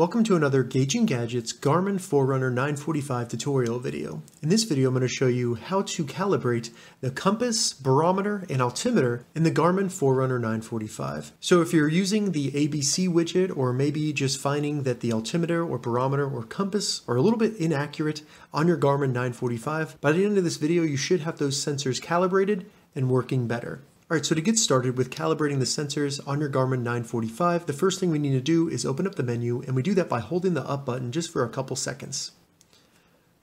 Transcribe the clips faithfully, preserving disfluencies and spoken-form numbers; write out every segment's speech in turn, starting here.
Welcome to another Gauging Gadgets Garmin Forerunner nine forty-five tutorial video. In this video, I'm going to show you how to calibrate the compass, barometer, and altimeter in the Garmin Forerunner nine forty-five. So if you're using the A B C widget, or maybe just finding that the altimeter or barometer or compass are a little bit inaccurate on your Garmin nine forty-five, by the end of this video, you should have those sensors calibrated and working better. All right, so to get started with calibrating the sensors on your Garmin nine forty-five, the first thing we need to do is open up the menu, and we do that by holding the up button just for a couple seconds.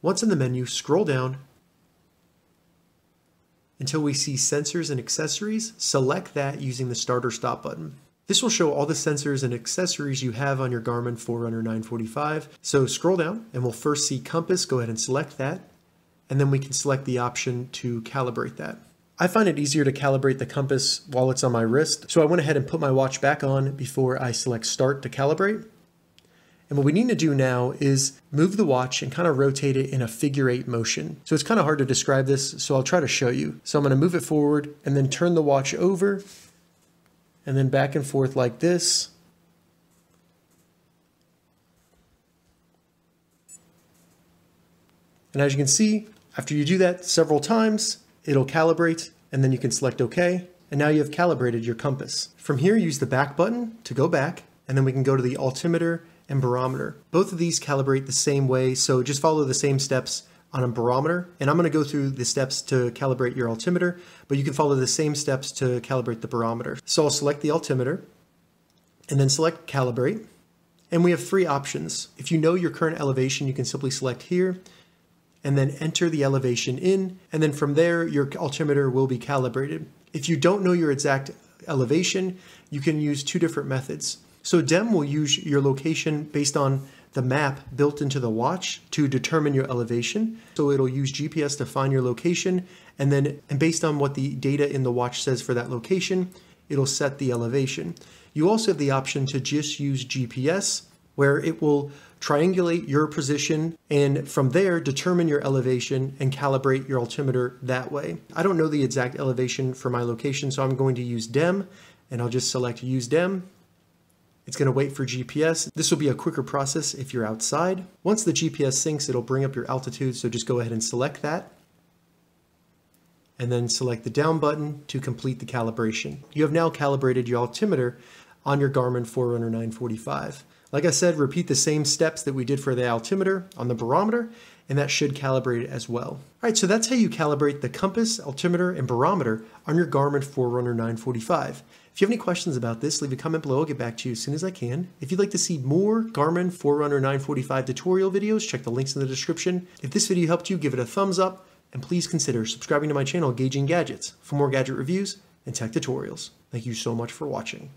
Once in the menu, scroll down until we see Sensors and Accessories. Select that using the Start or Stop button. This will show all the sensors and accessories you have on your Garmin Forerunner nine forty-five. So scroll down, and we'll first see Compass. Go ahead and select that, and then we can select the option to calibrate that. I find it easier to calibrate the compass while it's on my wrist, so I went ahead and put my watch back on before I select Start to calibrate. And what we need to do now is move the watch and kind of rotate it in a figure eight motion. So it's kind of hard to describe this, so I'll try to show you. So I'm going to move it forward and then turn the watch over and then back and forth like this. And as you can see, after you do that several times, it'll calibrate, and then you can select OK, and now you have calibrated your compass. From here, use the back button to go back, and then we can go to the altimeter and barometer. Both of these calibrate the same way, so just follow the same steps on a barometer, and I'm going to go through the steps to calibrate your altimeter, but you can follow the same steps to calibrate the barometer. So I'll select the altimeter, and then select Calibrate, and we have three options. If you know your current elevation, you can simply select here, and then enter the elevation in, and then from there your altimeter will be calibrated. If you don't know your exact elevation, you can use two different methods. So D E M will use your location based on the map built into the watch to determine your elevation. So it'll use G P S to find your location, and then and based on what the data in the watch says for that location, it'll set the elevation. You also have the option to just use G P S, where it will triangulate your position and from there determine your elevation and calibrate your altimeter that way. I don't know the exact elevation for my location, so I'm going to use D E M, and I'll just select Use D E M. It's going to wait for G P S. This will be a quicker process if you're outside. Once the G P S syncs, it'll bring up your altitude, so just go ahead and select that, and then select the down button to complete the calibration. You have now calibrated your altimeter on your Garmin Forerunner nine forty-five. Like I said, repeat the same steps that we did for the altimeter on the barometer, and that should calibrate it as well. All right, so that's how you calibrate the compass, altimeter, and barometer on your Garmin Forerunner nine forty-five. If you have any questions about this, leave a comment below. I'll get back to you as soon as I can. If you'd like to see more Garmin Forerunner nine forty-five tutorial videos, check the links in the description. If this video helped you, give it a thumbs up, and please consider subscribing to my channel, Gauging Gadgets, for more gadget reviews and tech tutorials. Thank you so much for watching.